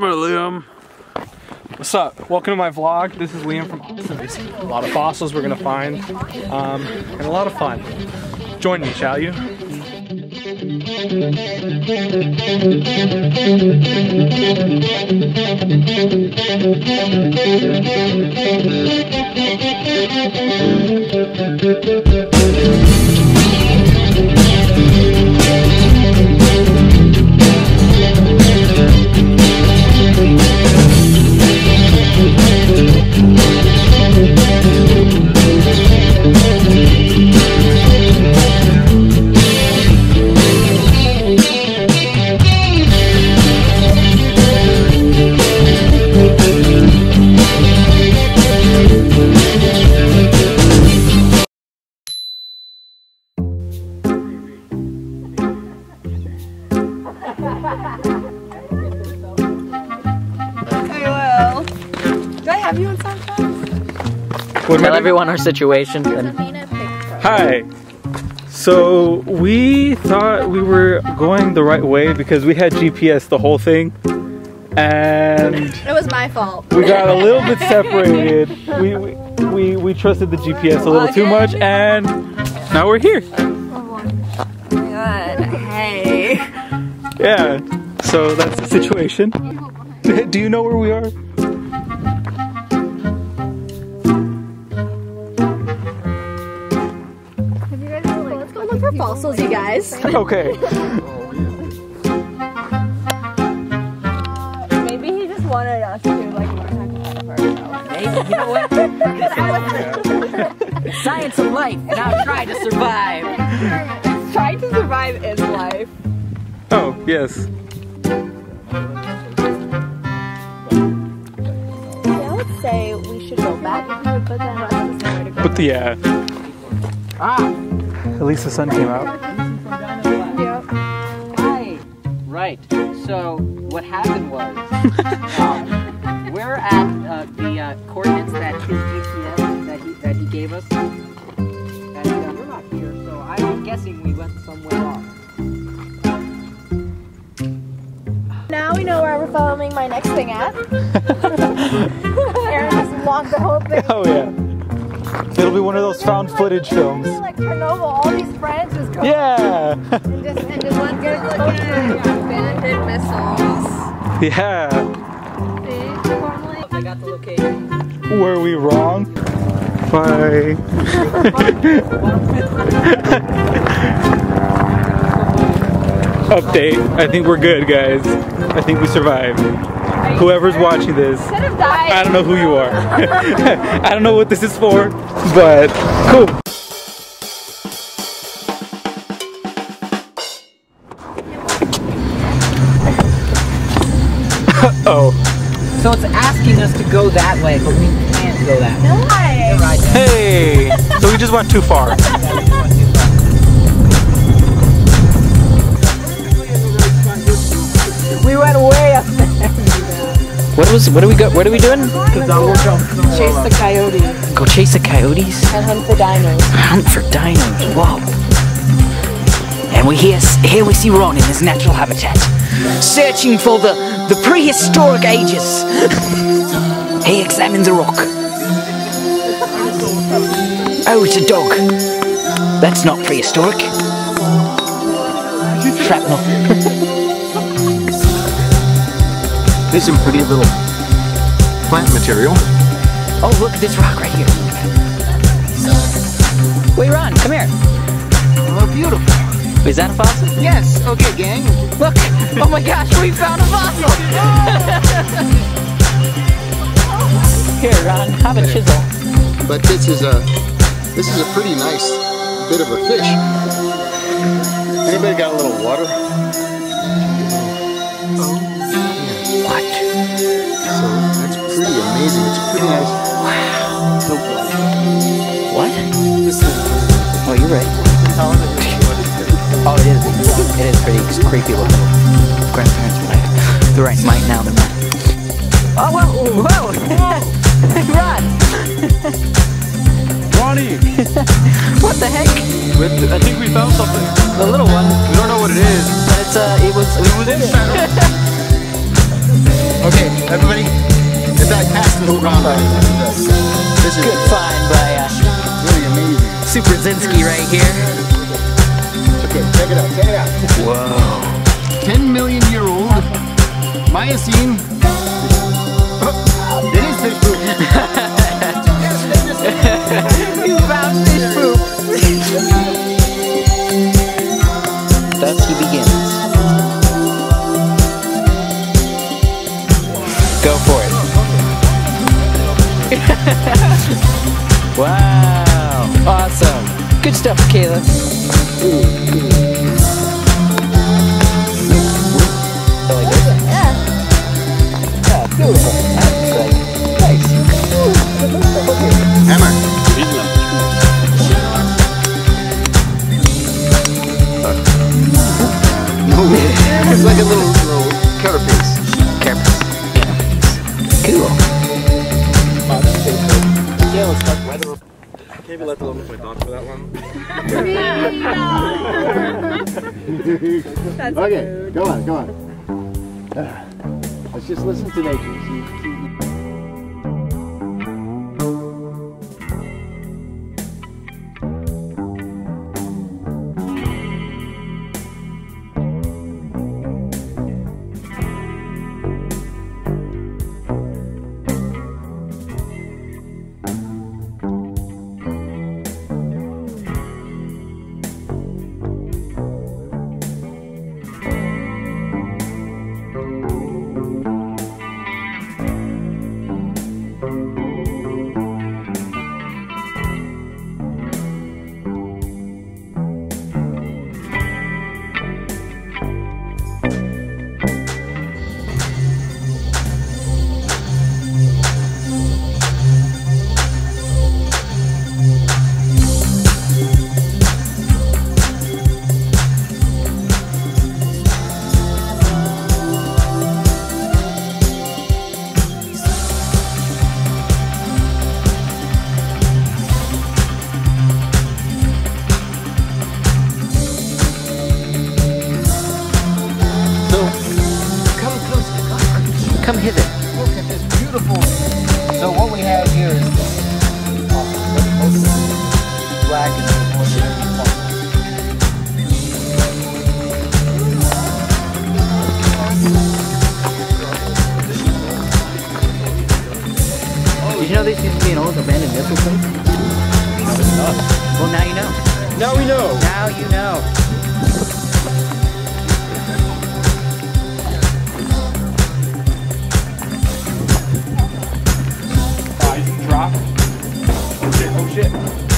Hello, Liam. What's up? Welcome to my vlog. This is Liam from Austin. A lot of fossils we're gonna find, and a lot of fun. Join me, shall you? Have you on SoundCloud? Tell everyone our situation. Hi. So we thought we were going the right way because we had GPS the whole thing, and it was my fault. We got a little bit separated. We trusted the GPS a little too much, and now we're here. Oh my god! Hey. Yeah. So that's the situation. Do you know where we are? Fossils, you guys. Okay. Maybe he just wanted us to like learn how to cover ourselves. Maybe, you know what? Science of life. Now try to survive. Try to survive is life. Oh yes. Yeah, I would say we should go back, but then somewhere to go. But yeah. Ah. At least the sun came out. Right. Right. So what happened was we're at the coordinates that his GPS that he gave us, and we're not here. So I'm guessing we went somewhere off. Now we know where we're following my next thing at. Aaron just walked the whole thing. Oh yeah. It'll be one of those found footage films. It'll be like Chernobyl, all these friends just go. Yeah! and just one good looking at abandoned missiles. Yeah! See? Normally, I got the location. Were we wrong? Bye! Update. I think we're good, guys. I think we survived. Whoever's watching this, I don't know who you are. I don't know what this is for, but cool. Uh-oh. So it's asking us to go that way, but we can't go that way. Nice. Right. Hey! So we just went too far. We went way up there. What are we doing? Chase the coyotes. Go chase the coyotes? And hunt for dinos. Hunt for dinos, wow. And here we see Ron in his natural habitat, searching for the prehistoric ages. He examines a rock. Oh, it's a dog. That's not prehistoric. Shrapnel. There's some pretty little plant material. Oh, look at this rock right here. Wait, Ron, come here. Oh, beautiful. Is that a fossil? Yes. Okay, gang. Look. Oh my gosh, we found a fossil. Here, Ron, have a chisel. But this is a pretty nice bit of a fish. Anybody got a little water? Oh. What? So that's pretty amazing. It's pretty nice. Wow. So, what? Oh, you're right. Oh, it is. It is pretty creepy looking. Grandparents might. They're right. Might now. They're not. Oh, whoa! Whoa! Ron! Ronnie! What the heck? I think we found something. The little one. We don't know what it is. But it was in shadow. Okay, Everybody, it's like passing the Ron. This is good find by really amazing. Super Zinsky right here. Okay, check it out, check it out. Whoa. 10 million-year-old Miocene. Oh, it is fish poop. You found fish poop. Thus he begins. Go for it. Wow. Awesome. Good stuff, Kayla. Like it? Yeah. Yeah, beautiful. That's like nice. Okay. Hammer. No way. It's like a little carapace. Cool. I can't be left alone with my dog for that one. Okay, rude. Go on, go on. Let's just listen to nature. Come hither. Look at this beautiful. So what we have here is this black and did you know this used to be an old abandoned missile place? Well, now you know. Now we know. Now you know. Drop. Oh shit, oh shit.